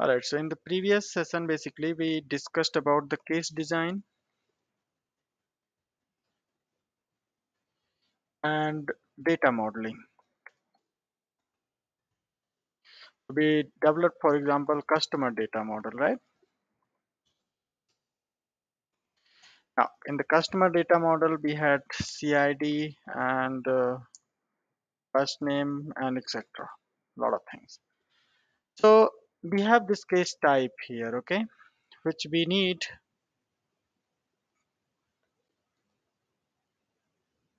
All right, so in the previous session, basically we discussed about the case design and data modeling. We developed, for example, customer data model, right? Now, in the customer data model, we had CID and first name and etc. A lot of things. So we have this case type here, okay, which we need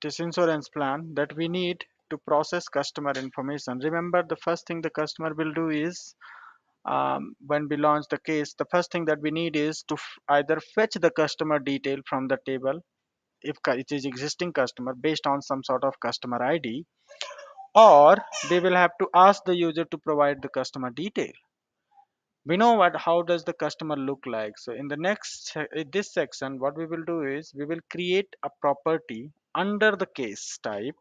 this insurance plan that we need to process customer information. Remember, the first thing the customer will do is when we launch the case, the first thing that we need is to either fetch the customer detail from the table if it is existing customer based on some sort of customer ID, or they will have to ask the user to provide the customer detail. We know how does the customer look like. So in the next, in this section, what we will do is we will create a property under the case type,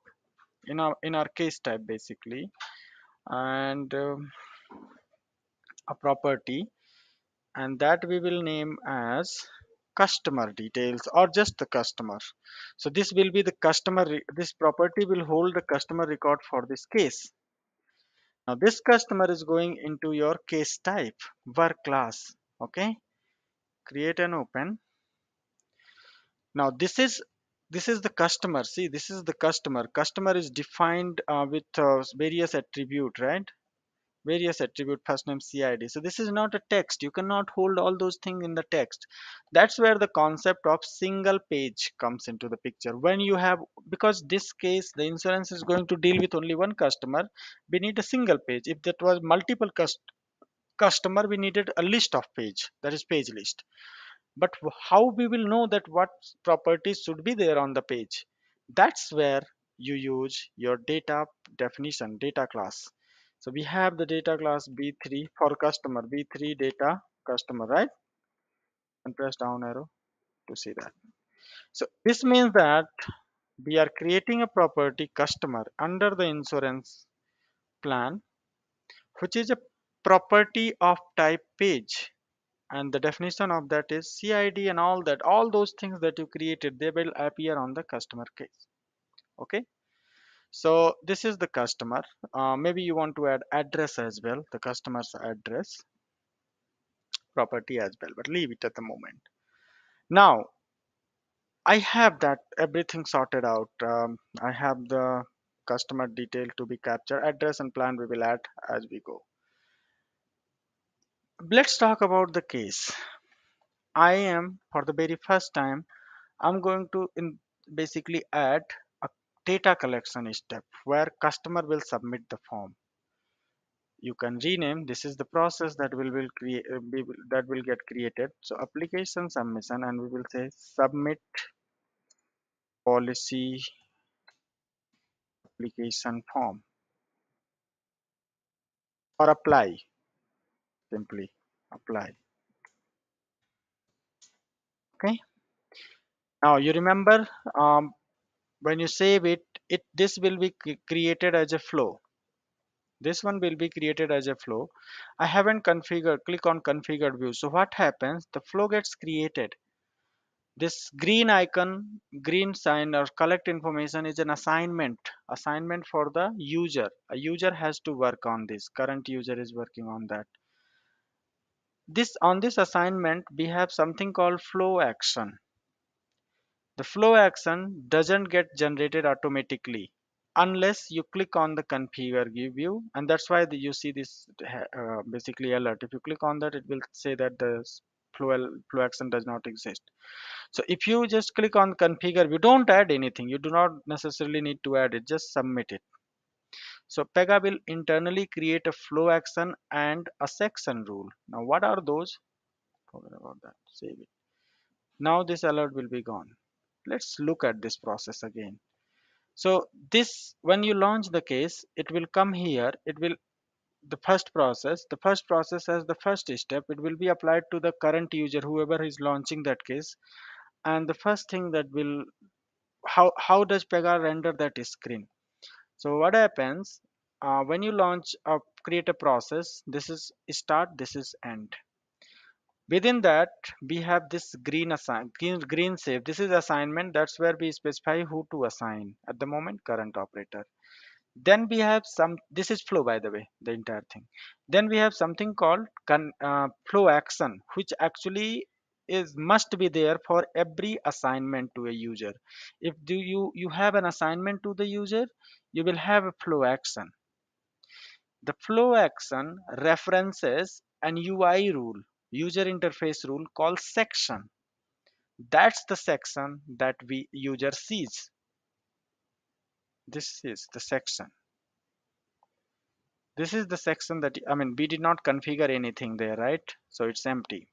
in our case type basically, and a property, and that we will name as customer details or just the customer. So this will be the customer, this property will hold the customer record for this case. Now this customer is going into your case type work class, okay? Create and open. Now this is the customer. See, this is the customer. Customer is defined with various attribute, right? Various attribute, first name, CID. So this is not a text. You cannot hold all those things in the text. That's where the concept of single page comes into the picture. When you have, because this case the insurance is going to deal with only one customer, we need a single page. If that was multiple customer, we needed a list of page, that is page list. But how we will know that what properties should be there on the page? That's where you use your data definition, data class. So we have the data class B3 for customer, B3 data customer, right? And press down arrow to see that. So this means that we are creating a property customer under the insurance plan, which is a property of type page. And the definition of that is CID and all that, all those things that you created, they will appear on the customer case. Okay, so this is the customer. Maybe you want to add address as well, the customer's address property as well, but leave it at the moment. Now I have that everything sorted out. I have the customer detail to be captured, address and plan we will add as we go. Let's talk about the case. I am, for the very first time, I'm going to basically add a data collection step where customer will submit the form. You can rename, this is the process that will get created. So application submission, and we will say submit policy application form or apply. Simply apply. Okay, now you remember when you save it, this will be created as a flow. This one will be created as a flow. I haven't configured, click on configured view. So what happens, the flow gets created. This green icon, green sign or collect information is an assignment for the user. A user has to work on this. Current user is working on that. On this assignment, we have something called flow action. The flow action doesn't get generated automatically unless you click on the configure view, and that's why you see this basically alert. If you click on that, it will say that the flow action does not exist. So if you just click on configure, you don't add anything. You do not necessarily need to add it, just submit it. So Pega will internally create a flow action and a section rule. Now what are those? Forget about that. Save it. Now this alert will be gone. Let's look at this process again. So this, when you launch the case, it will come here. It will, the first process has the first step. It will be applied to the current user, whoever is launching that case. And the first thing that will, how does Pega render that screen? So what happens, When you launch a create a process, this is start, this is end. Within that we have this green assign, green save. This is assignment. That's where we specify who to assign. At the moment, current operator. Then we have some, this is flow, by the way, the entire thing. Then we have something called flow action, which actually is must be there for every assignment to a user. If you have an assignment to the user, you will have a flow action. The flow action references an UI rule, user interface rule called section. That's the section that we user sees. This is the section. This is the section that, I mean, we did not configure anything there, right? So it's empty.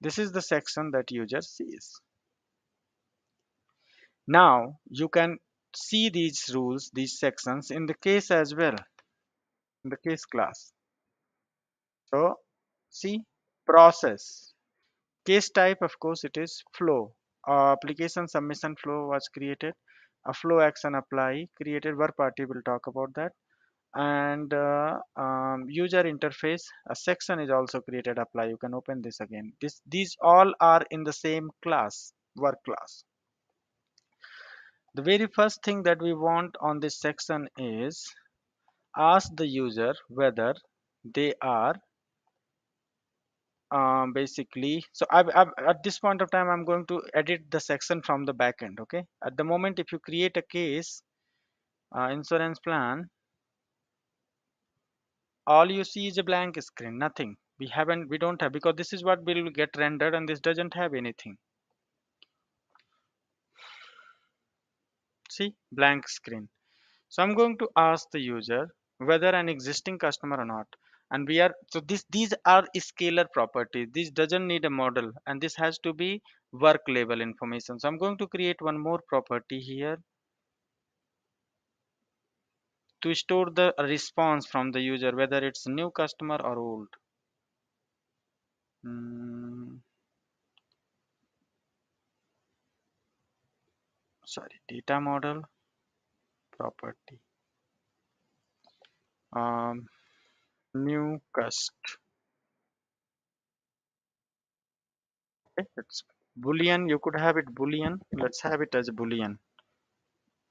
This is the section that user sees. Now you can see these rules, these sections in the case as well, in the case class. So see, process, case type, of course it is flow. Application submission flow was created. A flow action apply created, work party will talk about that. And user interface, a section is also created, apply. You can open this again. These all are in the same class, work class. The very first thing that we want on this section is ask the user whether they are basically, so at this point of time I'm going to edit the section from the backend. Okay, at the moment if you create a case insurance plan, all you see is a blank screen, nothing. We don't have, because this is what will get rendered and this doesn't have anything. See, blank screen. So I'm going to ask the user whether an existing customer or not. And we are, so these are scalar properties. This doesn't need a model and this has to be work level information. So I'm going to create one more property here to store the response from the user, whether it's new customer or old. Sorry, data model property. New cust. Okay, it's boolean. You could have it boolean. Let's have it as boolean.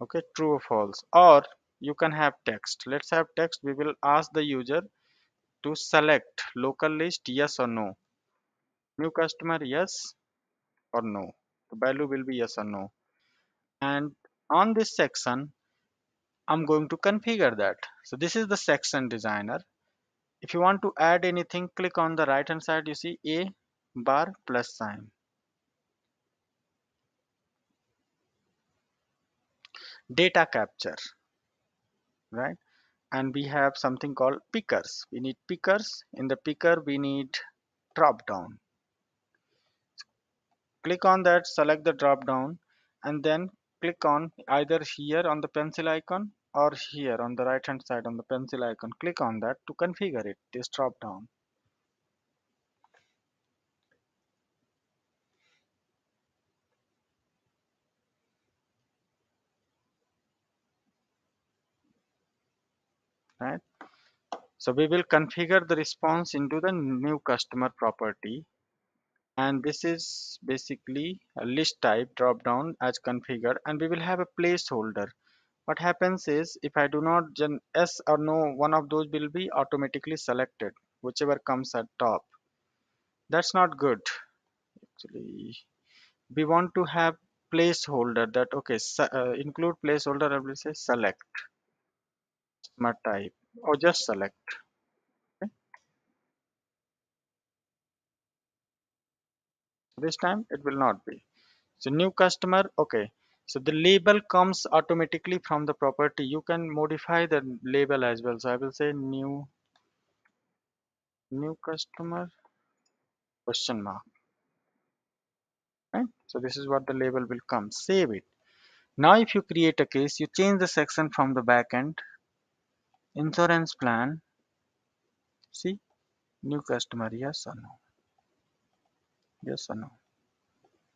Okay, true or false, or you can have text. Let's have text. We will ask the user to select local list, yes or no. New customer, yes or no. The value will be yes or no. And on this section, I'm going to configure that. So this is the section designer. If you want to add anything, click on the right hand side. You see a bar plus sign. Data capture. Right, and we have something called pickers. We need pickers. In the picker we need drop down. Click on that, select the drop down, and then click on either here on the pencil icon or here on the right hand side on the pencil icon. Click on that to configure it, this drop down. Right, so we will configure the response into the new customer property, and this is basically a list type drop down as configured, and we will have a placeholder. What happens is, if I do not, then yes or no, one of those will be automatically selected, whichever comes at top. That's not good. Actually, we want to have placeholder that, okay, include placeholder. I will say select customer type, or just select. Okay. This time it will not be. So new customer, okay. So the label comes automatically from the property. You can modify the label as well. So I will say new customer question mark. Right. So this is what the label will come. Save it. Now if you create a case, you change the section from the backend. Insurance plan, see, new customer, yes or no, yes or no.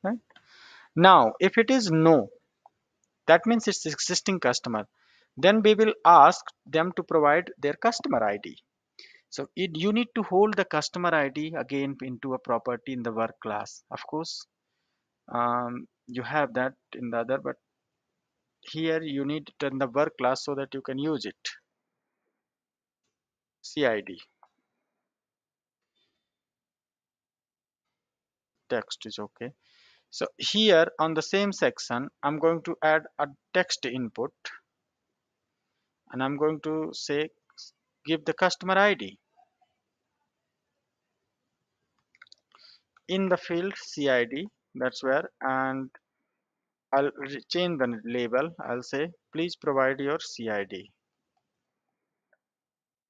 Right, now if it is no, that means it's existing customer. Then we will ask them to provide their customer ID. So you need to hold the customer ID again into a property in the work class. Of course, you have that in the other, but here you need it in the work class so that you can use it. CID. Text is okay. So here on the same section, I'm going to add a text input, and I'm going to say give the customer ID. In the field CID, that's where, and I'll change the label. I'll say please provide your CID.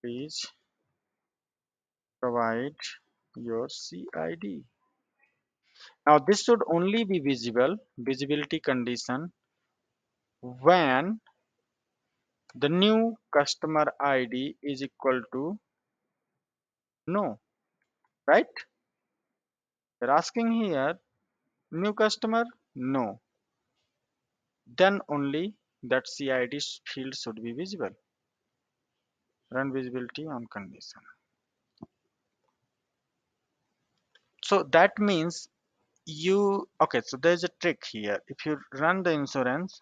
Please provide your CID. Now this should only be visibility condition when the new customer ID is equal to no, right? They're asking here new customer no, then only that CID field should be visible. Run visibility on condition. So that means so there's a trick here. If you run the insurance,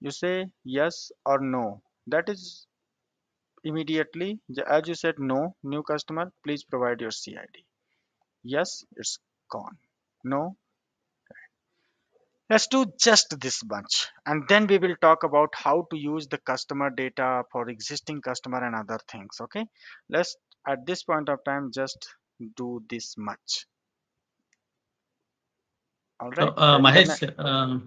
you say yes or no, that is immediately, as you said no, new customer, please provide your CID. Yes, it's gone. No. Let's do just this bunch, and then we will talk about how to use the customer data for existing customer and other things. Okay, let's at this point of time just do this much. All right. Mahesh,